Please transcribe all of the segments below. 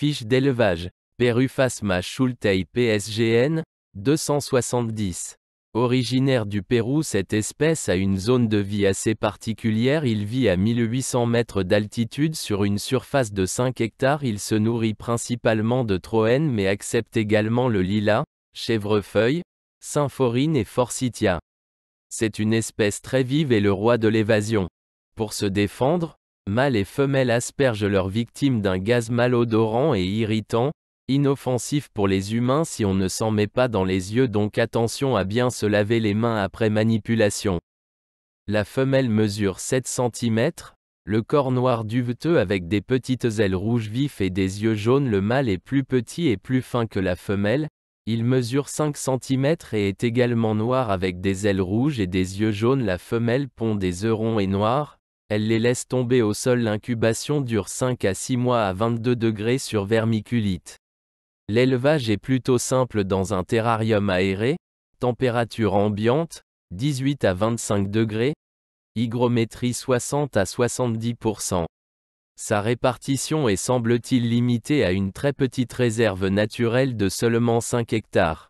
Fiche d'élevage, Peruphasma schultei PSGN, 270. Originaire du Pérou, cette espèce a une zone de vie assez particulière. Il vit à 1800 mètres d'altitude sur une surface de 5 hectares. Il se nourrit principalement de troènes mais accepte également le lilas, chèvrefeuille, symphorine et forsythia. C'est une espèce très vive et le roi de l'évasion. Pour se défendre, mâles et femelles aspergent leurs victimes d'un gaz malodorant et irritant, inoffensif pour les humains si on ne s'en met pas dans les yeux, donc attention à bien se laver les mains après manipulation. La femelle mesure 7 cm, le corps noir duveteux avec des petites ailes rouge vif et des yeux jaunes. Le mâle est plus petit et plus fin que la femelle, il mesure 5 cm et est également noir avec des ailes rouges et des yeux jaunes. La femelle pond des œufs ronds et noirs. Elle les laisse tomber au sol. L'incubation dure 5 à 6 mois à 22 degrés sur vermiculite. L'élevage est plutôt simple dans un terrarium aéré, température ambiante, 18 à 25 degrés, hygrométrie 60 à 70%. Sa répartition est semble-t-il limitée à une très petite réserve naturelle de seulement 5 hectares.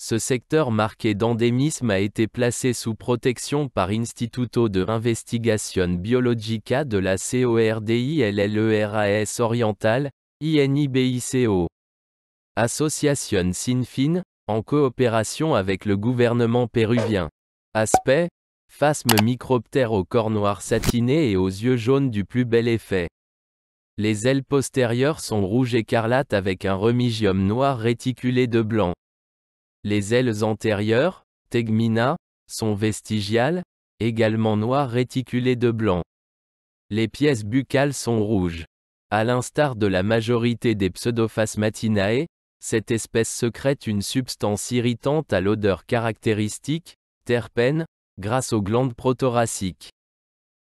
Ce secteur marqué d'endémisme a été placé sous protection par Instituto de Investigación Biologica de la CORDILLERAS Oriental, INIBICO. Association SINFIN, en coopération avec le gouvernement péruvien. Aspect, phasme microptère au corps noir satiné et aux yeux jaunes du plus bel effet. Les ailes postérieures sont rouge écarlate avec un remigium noir réticulé de blanc. Les ailes antérieures, tegmina, sont vestigiales, également noires réticulées de blanc. Les pièces buccales sont rouges. À l'instar de la majorité des Pseudophasmatinae, cette espèce sécrète une substance irritante à l'odeur caractéristique, terpène, grâce aux glandes prothoraciques.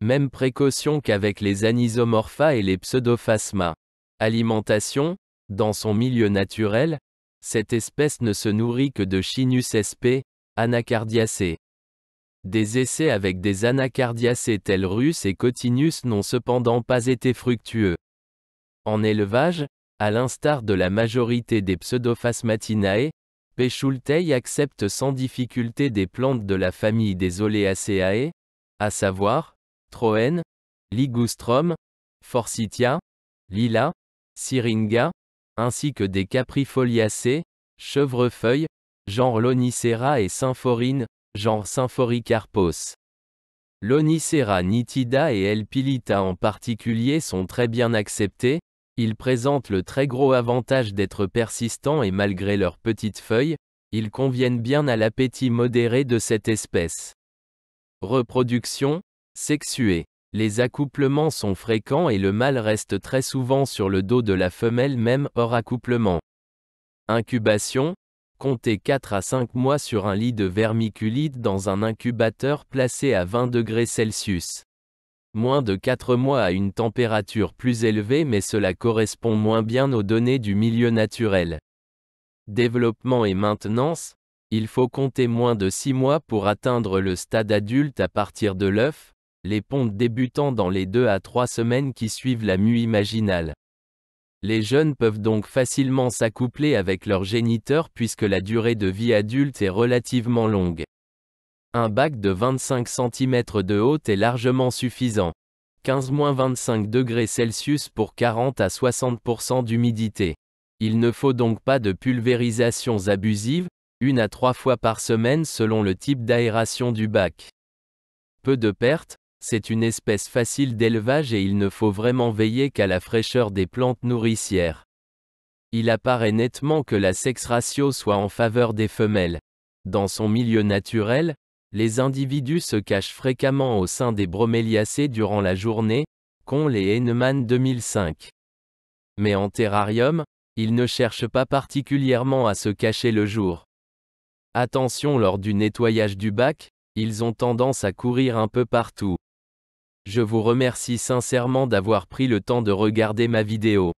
Même précaution qu'avec les anisomorpha et les pseudophasmas. Alimentation, dans son milieu naturel, cette espèce ne se nourrit que de Schinus sp, Anacardiaceae. Des essais avec des Anacardiaceae tels Rus et Cotinus n'ont cependant pas été fructueux. En élevage, à l'instar de la majorité des Pseudophasmatinae, P. schultei accepte sans difficulté des plantes de la famille des Oleaceae, à savoir, troène, ligustrum, forsythia, lilas, syringa, ainsi que des caprifoliacées, chevrefeuille, genre lonicera et symphorine, genre symphoricarpos. Lonicera nitida et L. pilita en particulier sont très bien acceptés. Ils présentent le très gros avantage d'être persistants et malgré leurs petites feuilles, ils conviennent bien à l'appétit modéré de cette espèce. Reproduction, sexuée. Les accouplements sont fréquents et le mâle reste très souvent sur le dos de la femelle même hors accouplement. Incubation, comptez 4 à 5 mois sur un lit de vermiculite dans un incubateur placé à 20 degrés Celsius. Moins de 4 mois à une température plus élevée, mais cela correspond moins bien aux données du milieu naturel. Développement et maintenance, il faut compter moins de 6 mois pour atteindre le stade adulte à partir de l'œuf, les pontes débutant dans les 2 à 3 semaines qui suivent la mue imaginale. Les jeunes peuvent donc facilement s'accoupler avec leur géniteur puisque la durée de vie adulte est relativement longue. Un bac de 25 cm de haute est largement suffisant. 15-25 degrés Celsius pour 40 à 60% d'humidité. Il ne faut donc pas de pulvérisations abusives, 1 à 3 fois par semaine selon le type d'aération du bac. Peu de pertes, c'est une espèce facile d'élevage et il ne faut vraiment veiller qu'à la fraîcheur des plantes nourricières. Il apparaît nettement que la sex ratio soit en faveur des femelles. Dans son milieu naturel, les individus se cachent fréquemment au sein des broméliacées durant la journée, Conle et Hennemann 2005. Mais en terrarium, ils ne cherchent pas particulièrement à se cacher le jour. Attention, lors du nettoyage du bac, ils ont tendance à courir un peu partout. Je vous remercie sincèrement d'avoir pris le temps de regarder ma vidéo.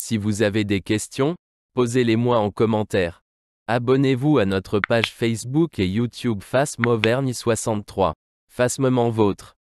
Si vous avez des questions, posez-les-moi en commentaire. Abonnez-vous à notre page Facebook et YouTube Phasmes Auvergne 63. Phasmement vôtre.